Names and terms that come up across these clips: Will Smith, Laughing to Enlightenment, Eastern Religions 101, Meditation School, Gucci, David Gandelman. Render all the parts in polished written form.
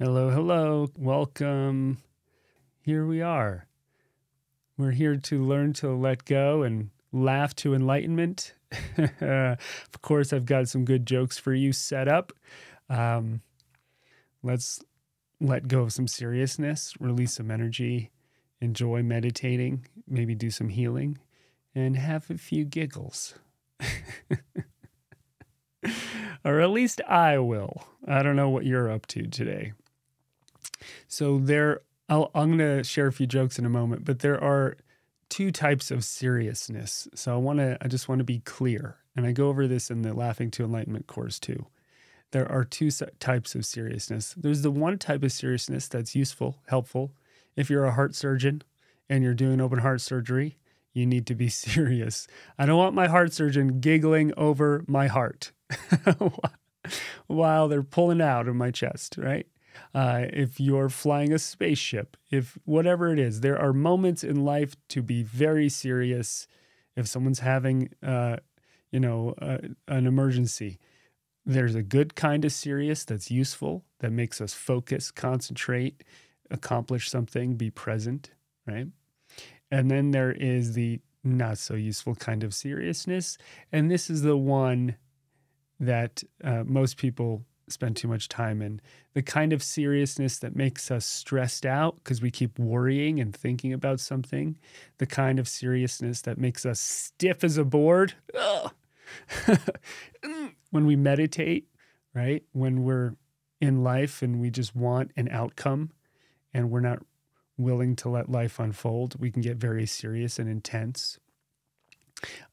Hello, hello. Welcome. Here we are. We're here to learn to let go and laugh to enlightenment. Of course, I've got some good jokes for you set up. Let's let go of some seriousness, release some energy, enjoy meditating, maybe do some healing, and have a few giggles. Or at least I will. I don't know what you're up to today. So I'm going to share a few jokes in a moment, but there are two types of seriousness. So I just want to be clear. And I go over this in the Laughing to Enlightenment course too. There are two types of seriousness. There's the one type of seriousness that's useful, helpful. If you're a heart surgeon and you're doing open heart surgery, you need to be serious. I don't want my heart surgeon giggling over my heart while they're pulling out of my chest, right? If you're flying a spaceship, if whatever it is, there are moments in life to be very serious. If someone's having, an emergency, there's a good kind of serious that's useful, that makes us focus, concentrate, accomplish something, be present, right? And then there is the not so useful kind of seriousness. And this is the one that most people spend too much time in. The kind of seriousness that makes us stressed out because we keep worrying and thinking about something. The kind of seriousness that makes us stiff as a board. When we meditate, right? When we're in life and we just want an outcome and we're not willing to let life unfold, we can get very serious and intense.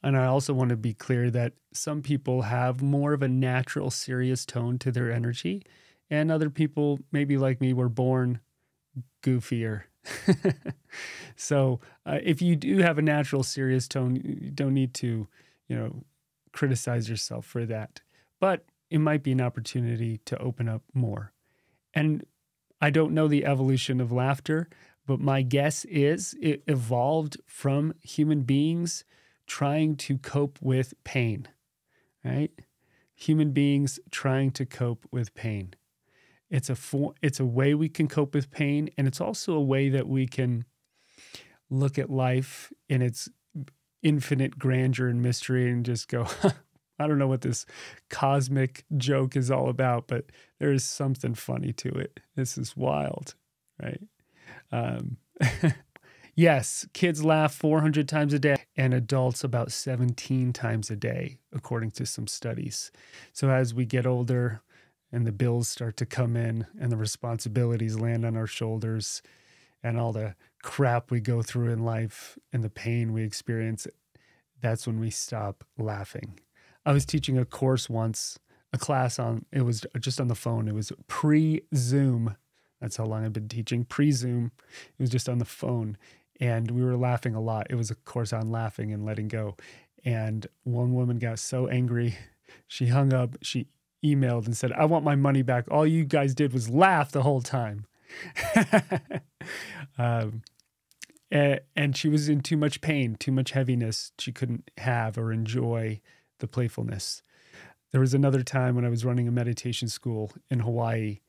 And I also want to be clear that some people have more of a natural, serious tone to their energy, and other people, maybe like me, were born goofier. So if you do have a natural, serious tone, you don't need to, criticize yourself for that. But it might be an opportunity to open up more. And I don't know the evolution of laughter, but my guess is it evolved from human beings trying to cope with pain, right? Human beings trying to cope with pain. It's a way we can cope with pain, and it's also a way that we can look at life in its infinite grandeur and mystery and just go, I don't know what this cosmic joke is all about, but there is something funny to it. This is wild, right? Yes, kids laugh 400 times a day and adults about 17 times a day, according to some studies. So as we get older and the bills start to come in and the responsibilities land on our shoulders and all the crap we go through in life and the pain we experience, that's when we stop laughing. I was teaching a course once, a class on, it was just on the phone. It was pre-Zoom. That's how long I've been teaching, pre-Zoom. It was just on the phone. And we were laughing a lot. It was a course on laughing and letting go. And one woman got so angry, she hung up, she emailed and said, I want my money back. All you guys did was laugh the whole time. And she was in too much pain, too much heaviness. She couldn't have or enjoy the playfulness. There was another time when I was running a meditation school in Hawaii.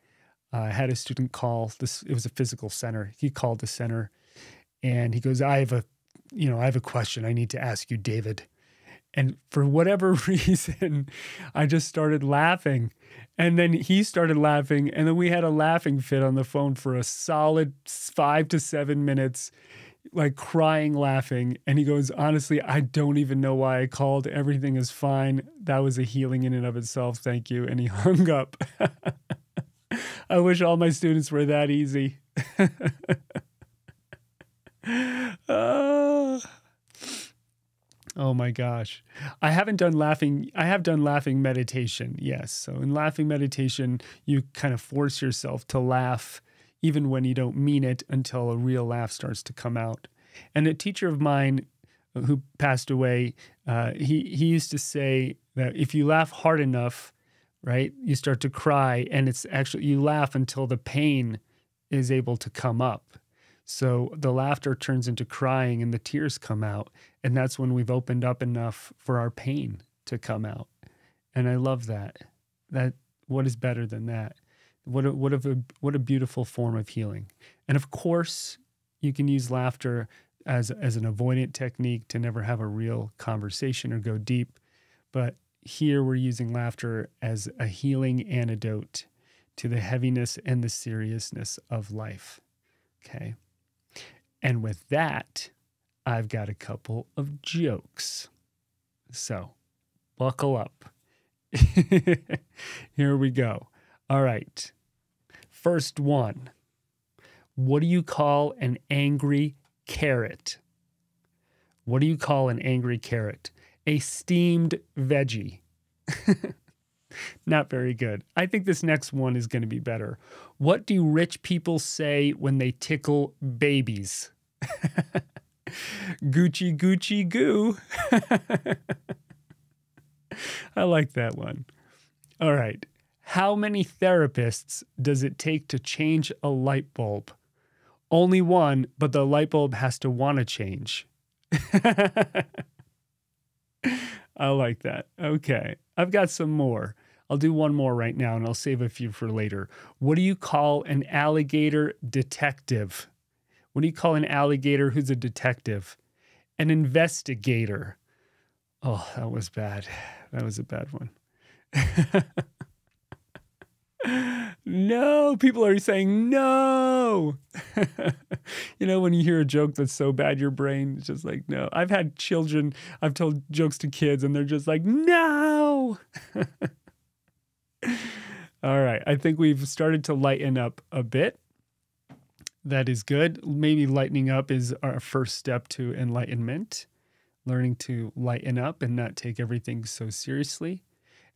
I had a student call. It was a physical center. He called the center and he goes, I have a question I need to ask you, David. And for whatever reason, I just started laughing. And then he started laughing. And then we had a laughing fit on the phone for a solid 5 to 7 minutes, like crying, laughing. And he goes, honestly, I don't even know why I called. Everything is fine. That was a healing in and of itself. Thank you. And he hung up. I wish all my students were that easy. Oh my gosh. I have done laughing meditation, yes. So in laughing meditation, you kind of force yourself to laugh even when you don't mean it until a real laugh starts to come out. And a teacher of mine who passed away, he used to say that if you laugh hard enough, right? You start to cry and it's actually, you laugh until the pain is able to come up. So the laughter turns into crying and the tears come out. And that's when we've opened up enough for our pain to come out. And I love that. What is better than that? What a beautiful form of healing. And of course, you can use laughter as an avoidant technique to never have a real conversation or go deep. But here we're using laughter as a healing antidote to the heaviness and the seriousness of life. Okay. And with that, I've got a couple of jokes. So buckle up. Here we go. All right. First one. What do you call an angry carrot? What do you call an angry carrot? A steamed veggie. Not very good. I think this next one is going to be better. What do rich people say when they tickle babies? Gucci, Gucci, goo. I like that one. All right. How many therapists does it take to change a light bulb? Only one, but the light bulb has to want to change. I like that. Okay. I've got some more. I'll do one more right now, and I'll save a few for later. What do you call an alligator detective? What do you call an alligator who's a detective? An investigator. Oh, that was bad. That was a bad one. No, people are saying no. You know, when you hear a joke that's so bad, your brain is just like, no. I've had children, I've told jokes to kids, and they're just like, no. All right, I think we've started to lighten up a bit. That is good. Maybe lightening up is our first step to enlightenment, learning to lighten up and not take everything so seriously.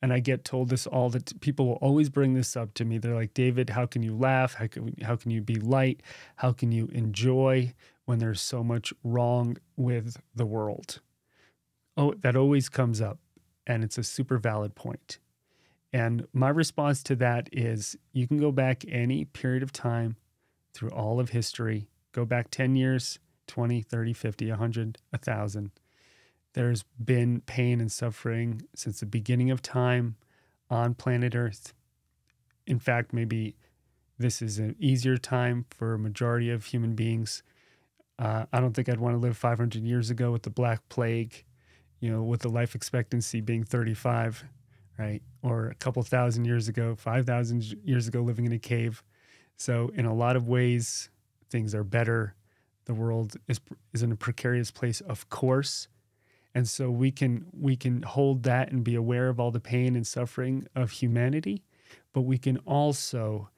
And I get told this all the time. People will always bring this up to me. They're like, David, how can you laugh? How can you be light? How can you enjoy when there's so much wrong with the world? Oh, that always comes up. And it's a super valid point. And my response to that is you can go back any period of time through all of history. Go back 10 years, 20, 30, 50, 100, 1,000. There's been pain and suffering since the beginning of time on planet Earth. In fact, maybe this is an easier time for a majority of human beings. I don't think I'd want to live 500 years ago with the Black Plague, you know, with the life expectancy being 35, right? Or a couple thousand years ago, 5,000 years ago, living in a cave. So in a lot of ways, things are better. The world is in a precarious place, of course. And so we can hold that and be aware of all the pain and suffering of humanity, but we can also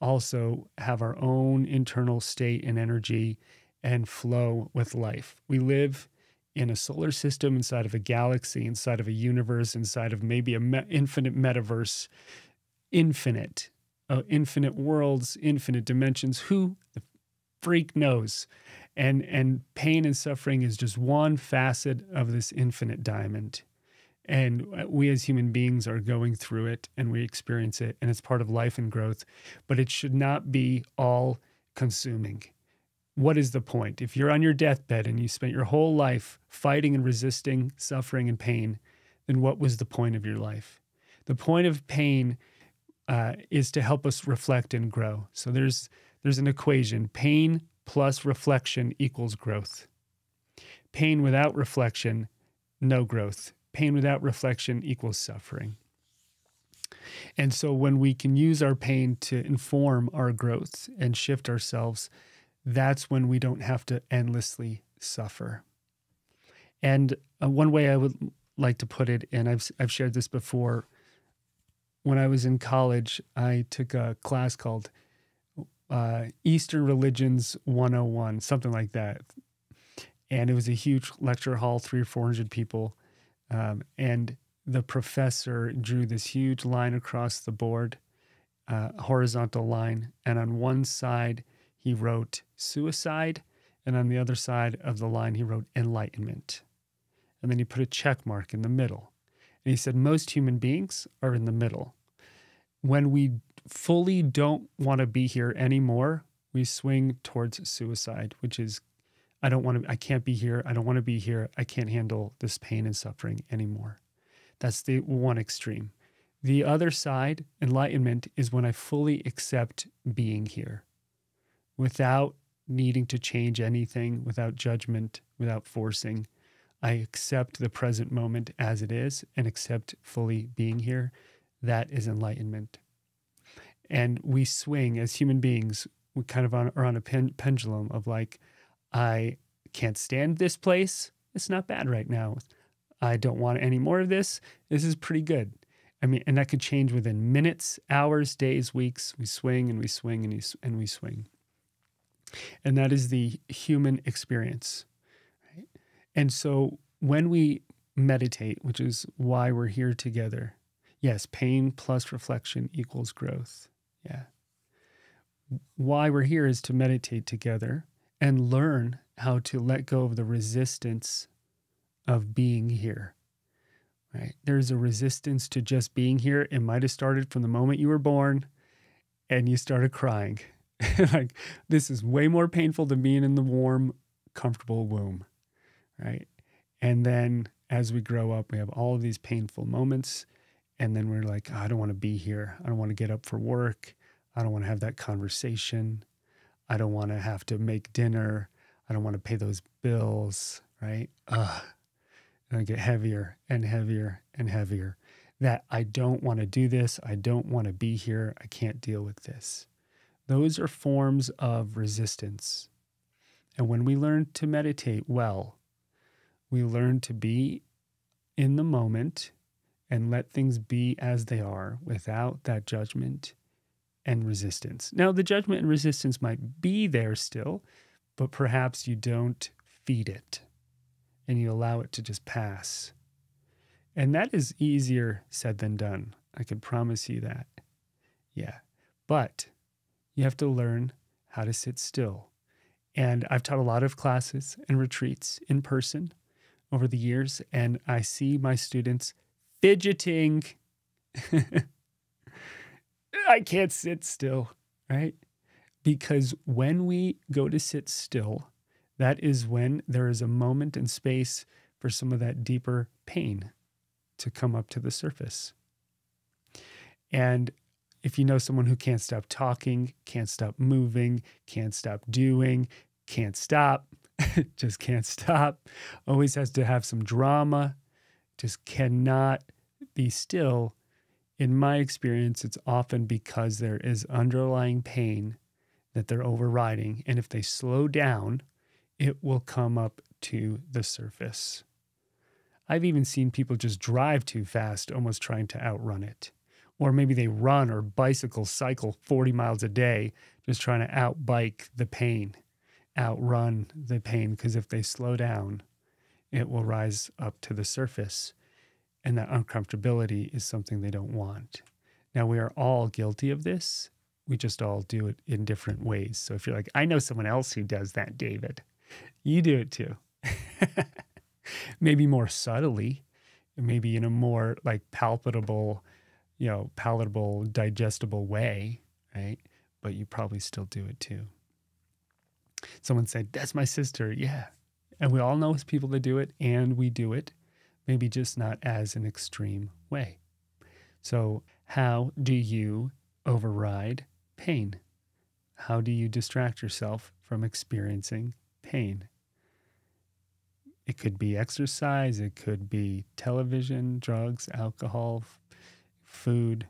have our own internal state and energy and flow with life. We live in a solar system, inside of a galaxy, inside of a universe, inside of maybe an infinite metaverse, infinite worlds, infinite dimensions. Who the freak knows? And pain and suffering is just one facet of this infinite diamond. And we as human beings are going through it, and we experience it, and it's part of life and growth. But it should not be all-consuming. What is the point? If you're on your deathbed and you spent your whole life fighting and resisting suffering and pain, then what was the point of your life? The point of pain is to help us reflect and grow. So there's an equation. Pain plus reflection equals growth. Pain without reflection, no growth. Pain without reflection equals suffering. And so when we can use our pain to inform our growth and shift ourselves, that's when we don't have to endlessly suffer. And one way I would like to put it, and I've shared this before, when I was in college, I took a class called Eastern Religions 101, something like that. And it was a huge lecture hall, 300 or 400 people. And the professor drew this huge line across the board, horizontal line. And on one side, he wrote suicide. And on the other side of the line, he wrote enlightenment. And then he put a check mark in the middle. And he said, most human beings are in the middle. When we fully don't want to be here anymore, we swing towards suicide, which is, I can't be here. I don't want to be here. I can't handle this pain and suffering anymore. That's the one extreme. The other side, enlightenment, is when I fully accept being here without needing to change anything, without judgment, without forcing. I accept the present moment as it is and accept fully being here. That is enlightenment. And we swing as human beings, we kind of are on a pendulum of like, I can't stand this place. It's not bad right now. I don't want any more of this. This is pretty good. I mean, and that could change within minutes, hours, days, weeks. We swing and we swing and we swing. And that is the human experience. Right? And so when we meditate, which is why we're here together, yes, pain plus reflection equals growth. Yeah. Why we're here is to meditate together and learn how to let go of the resistance of being here. Right? There's a resistance to just being here. It might have started from the moment you were born and you started crying. Like, this is way more painful than being in the warm, comfortable womb, right? And then as we grow up, we have all of these painful moments. And then we're like, oh, I don't want to be here. I don't want to get up for work. I don't want to have that conversation. I don't want to have to make dinner. I don't want to pay those bills, right? Ugh. And I get heavier and heavier and heavier. That I don't want to do this. I don't want to be here. I can't deal with this. Those are forms of resistance. And when we learn to meditate well, we learn to be in the moment and let things be as they are without that judgment and resistance. Now, the judgment and resistance might be there still, but perhaps you don't feed it. And you allow it to just pass. And that is easier said than done. I can promise you that. Yeah. But you have to learn how to sit still. And I've taught a lot of classes and retreats in person over the years, and I see my students fidgeting. I can't sit still, right? Because when we go to sit still, that is when there is a moment and space for some of that deeper pain to come up to the surface. And if you know someone who can't stop talking, can't stop moving, can't stop doing, can't stop, just can't stop, always has to have some drama, just cannot be still, in my experience, it's often because there is underlying pain that they're overriding. And if they slow down, it will come up to the surface. I've even seen people just drive too fast, almost trying to outrun it. Or maybe they run or cycle 40 miles a day, just trying to outbike the pain, outrun the pain, because if they slow down, it will rise up to the surface. And that uncomfortability is something they don't want. Now, we are all guilty of this. We just all do it in different ways. So if you're like, I know someone else who does that, David, you do it too. Maybe more subtly, maybe in a more like palpable, you know, palatable, digestible way, right? But you probably still do it too. Someone said, that's my sister. Yeah. And we all know people that do it, and we do it, maybe just not as an extreme way. So how do you override pain? How do you distract yourself from experiencing pain? It could be exercise, it could be television, drugs, alcohol, food,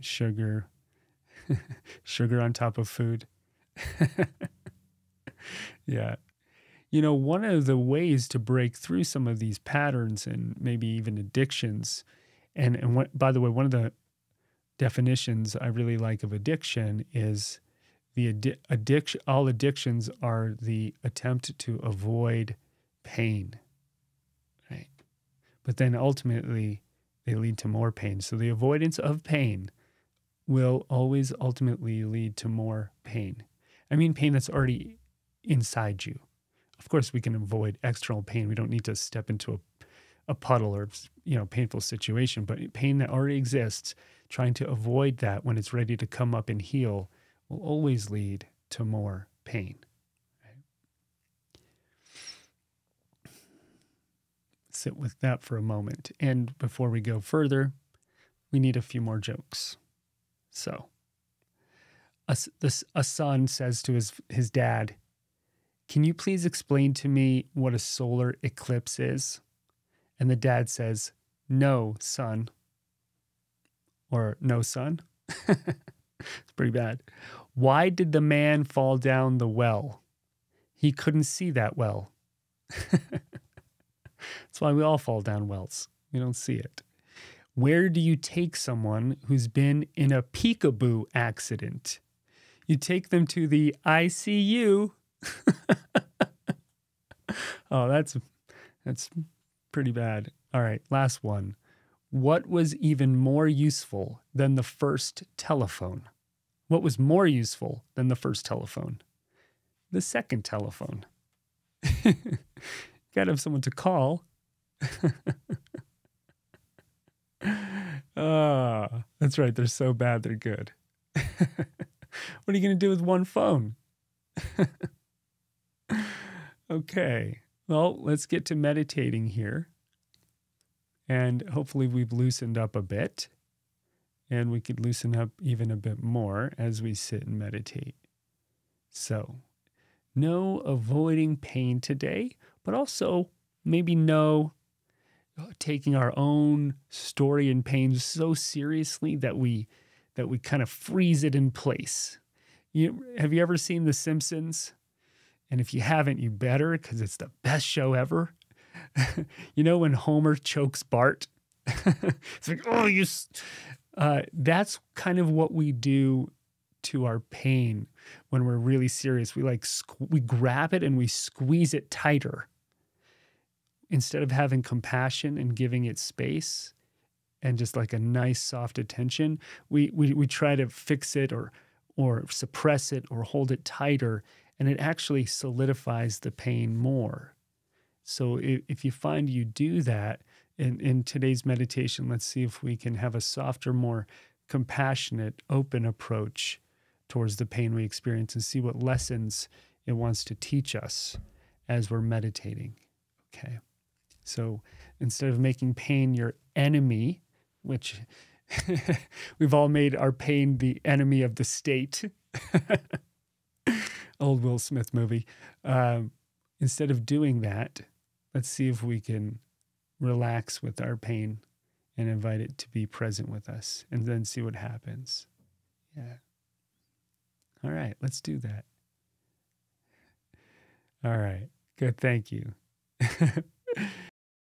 sugar, sugar on top of food. Yeah. You know, one of the ways to break through some of these patterns and maybe even addictions, and what, by the way, one of the definitions I really like of addiction is all addictions are the attempt to avoid pain, right? But then ultimately, they lead to more pain. So the avoidance of pain will always ultimately lead to more pain. I mean, pain that's already inside you. Of course, we can avoid external pain. We don't need to step into a puddle or, you know, painful situation. But pain that already exists, trying to avoid that when it's ready to come up and heal, will always lead to more pain. Right? Sit with that for a moment. And before we go further, we need a few more jokes. So a son says to his dad, "Can you please explain to me what a solar eclipse is?" And the dad says, "No, son." Or "No, son." It's pretty bad. "Why did the man fall down the well? He couldn't see that well." That's why we all fall down wells. We don't see it. Where do you take someone who's been in a peekaboo accident? You take them to the ICU. Oh, that's pretty bad. All right, last one. What was even more useful than the first telephone? What was more useful than the first telephone? The second telephone. You gotta have someone to call. That's right, they're so bad they're good. What are you gonna do with one phone? Okay, well, let's get to meditating here. And hopefully we've loosened up a bit. And we could loosen up even a bit more as we sit and meditate. So, no avoiding pain today, but also maybe no taking our own story and pain so seriously that we kind of freeze it in place. Have you ever seen The Simpsons? And if you haven't, you better, because it's the best show ever. You know when Homer chokes Bart? It's like, oh, you... that's kind of what we do to our pain when we're really serious. We we grab it and we squeeze it tighter. Instead of having compassion and giving it space and just like a nice soft attention, we try to fix it or suppress it or hold it tighter, and it actually solidifies the pain more. So if you find you do that, in today's meditation, let's see if we can have a softer, more compassionate, open approach towards the pain we experience and see what lessons it wants to teach us as we're meditating, okay? So instead of making pain your enemy, which we've all made our pain the enemy of the state, old Will Smith movie, instead of doing that, let's see if we can relax with our pain and invite it to be present with us and then see what happens. Yeah. All right, let's do that. All right, good, thank you.